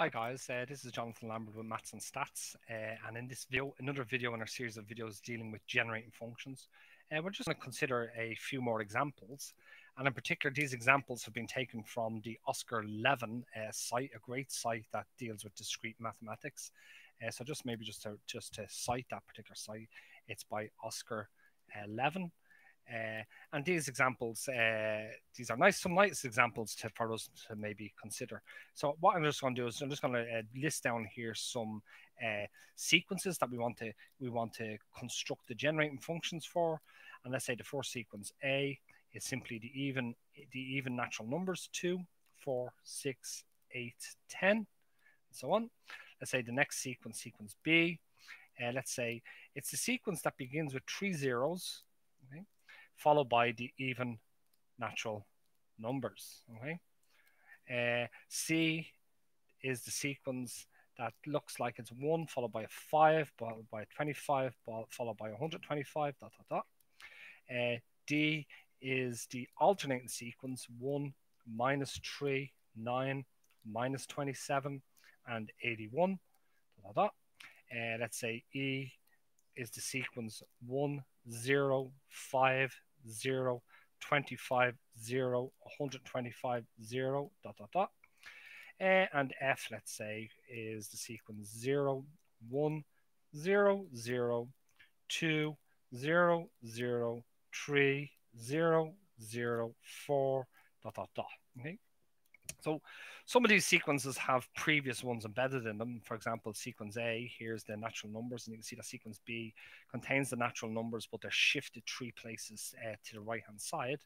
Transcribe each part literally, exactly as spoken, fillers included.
Hi guys, uh, this is Jonathan Lambert with Maths and Stats, uh, and in this video, another video in our series of videos dealing with generating functions. Uh, we're just going to consider a few more examples, and in particular these examples have been taken from the Oscar Levin uh, site, a great site that deals with discrete mathematics. Uh, so just maybe just to, just to cite that particular site, it's by Oscar uh, Levin. Uh, and these examples, uh, these are nice, some nice examples to, for us to maybe consider. So what I'm just going to do is I'm just going to uh, list down here some uh, sequences that we want to we want to construct the generating functions for. And let's say the first sequence A is simply the even the even natural numbers two, four, six, eight, ten, and so on. Let's say the next sequence, sequence B. Uh, let's say it's the sequence that begins with three zeros. Okay? Followed by the even natural numbers, okay? Uh, C is the sequence that looks like it's one, followed by a five, followed by a twenty-five, followed by one hundred twenty-five, dot, dot, dot. Uh, D is the alternating sequence, one, minus three, nine, minus twenty-seven, and eighty-one, dot, dot, dot. Uh, let's say E is the sequence one, zero, five, zero, twenty-five, zero, one hundred twenty-five, zero, dot, dot, dot. Uh, and F, let's say, is the sequence zero, one, zero, zero, two, zero, zero, three, zero, zero, four, dot, dot, dot. Okay? So some of these sequences have previous ones embedded in them. For example, sequence A, here's the natural numbers, and you can see that sequence B contains the natural numbers, but they're shifted three places uh, to the right-hand side.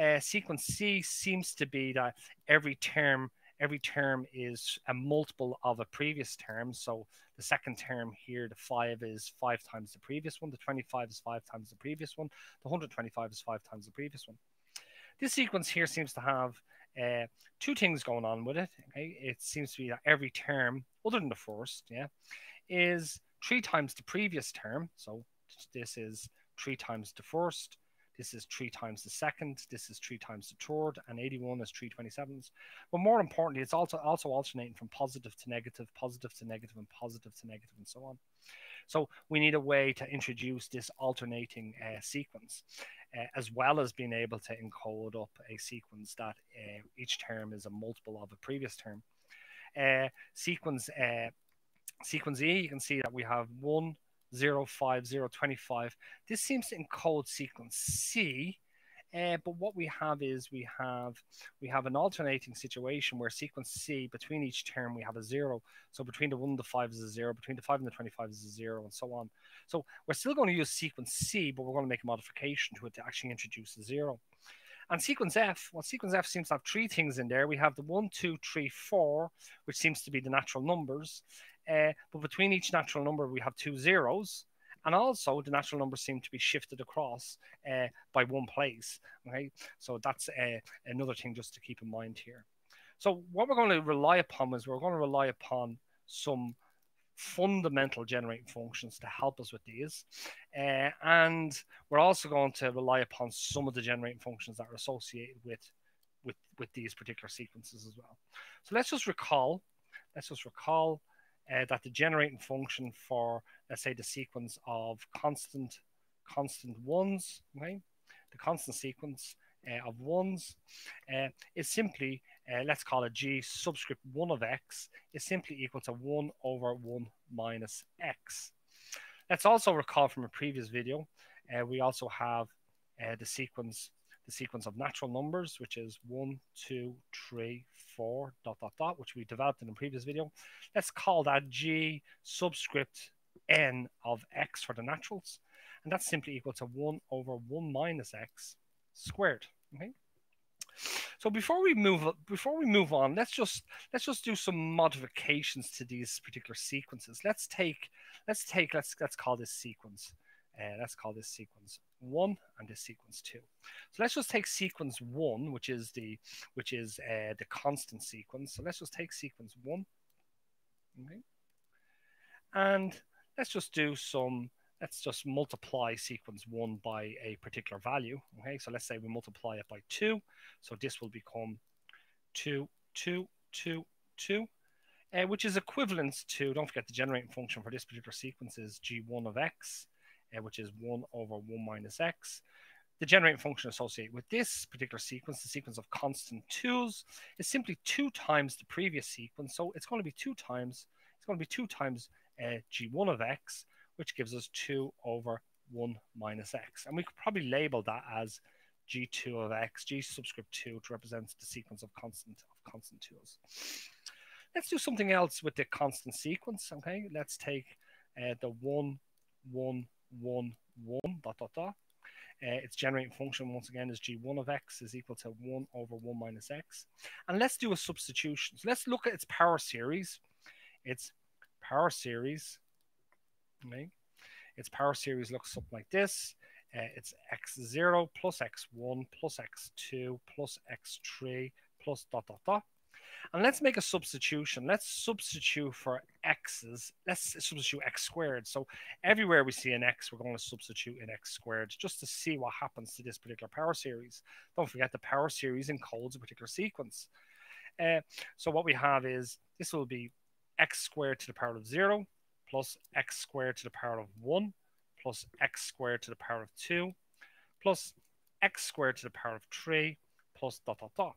Uh, sequence C seems to be that every term, every term is a multiple of a previous term. So the second term here, the five is five times the previous one, the twenty-five is five times the previous one, the one hundred twenty-five is five times the previous one. This sequence here seems to have Uh, two things going on with it. Okay, it seems to be that every term, other than the first, yeah, is three times the previous term. So this is three times the first. This is three times the second. This is three times the third, and eighty-one is three twenty-sevens. But more importantly, it's also also alternating from positive to negative, positive to negative, and positive to negative, and so on. So we need a way to introduce this alternating uh, sequence, uh, as well as being able to encode up a sequence that uh, each term is a multiple of a previous term. Uh, sequence uh, sequence E, you can see that we have one, zero, five, zero, twenty-five. This seems to encode sequence C, uh, but what we have is we have we have an alternating situation where sequence C, between each term we have a zero. So between the one and the five is a zero, between the five and the twenty-five is a zero, and so on. So we're still going to use sequence C, but we're going to make a modification to it to actually introduce a zero. And sequence F, well, sequence F seems to have three things in there. We have the one, two, three, four, which seems to be the natural numbers. Uh, but between each natural number, we have two zeros. And also, the natural numbers seem to be shifted across uh, by one place. Okay? So that's uh, another thing just to keep in mind here. So what we're going to rely upon is we're going to rely upon some fundamental generating functions to help us with these, uh, and we're also going to rely upon some of the generating functions that are associated with with with these particular sequences as well. So let's just recall let's just recall uh, that the generating function for, let's say, the sequence of constant constant ones, okay, the constant sequence uh, of ones uh, is simply, Uh, let's call it G subscript one of X, is simply equal to one over one minus X. Let's also recall from a previous video, uh, we also have uh, the sequence the sequence of natural numbers, which is one, two, three, four, dot, dot, dot, which we developed in a previous video. Let's call that G subscript N of X for the naturals, and that's simply equal to one over one minus X squared, okay? So before we move before we move on, let's just let's just do some modifications to these particular sequences. Let's take let's take let's let's call this sequence uh, let's call this sequence one and this sequence two. So let's just take sequence one, which is the which is uh, the constant sequence. So let's just take sequence one, okay, and let's just do some. Let's just multiply sequence one by a particular value. Okay, so let's say we multiply it by two. So this will become two, two, two, two. uh, which is equivalent to, don't forget the generating function for this particular sequence is g one of x, uh, which is one over one minus x. The generating function associated with this particular sequence, the sequence of constant twos, is simply two times the previous sequence. So it's going to be two times, it's going to be two times uh, g one of x, which gives us two over one minus x. And we could probably label that as g two of x, g subscript two, which represents the sequence of constant of constant twos. Let's do something else with the constant sequence, okay? Let's take uh, the one, one, one, one, dot, dot, dot. Uh, its generating function, once again, is g one of x is equal to one over one minus x. And let's do a substitution. So let's look at its power series. Its power series, okay? Its power series looks something like this. Uh, it's x zero plus x one plus x two plus x three plus dot, dot, dot. And let's make a substitution. Let's substitute for x's. Let's substitute x squared. So everywhere we see an x, we're going to substitute in x squared just to see what happens to this particular power series. Don't forget the power series encodes a particular sequence. Uh, so what we have is this will be x squared to the power of zero plus x squared to the power of one plus x squared to the power of two plus x squared to the power of three plus dot, dot, dot,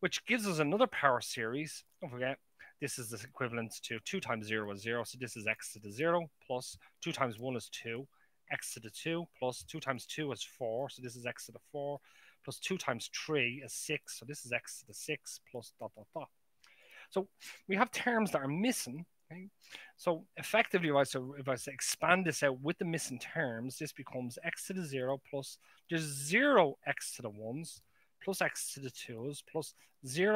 which gives us another power series. Don't forget, this is the equivalent to two times zero is zero. So this is x to the zero plus two times one is two, x to the two plus two times two is four. So this is x to the four plus two times three is six. So this is x to the six plus dot, dot, dot. So we have terms that are missing. Okay? So effectively, if I, so if I say expand this out with the missing terms, this becomes x to the zero plus there's zero x to the ones plus x to the twos, plus zero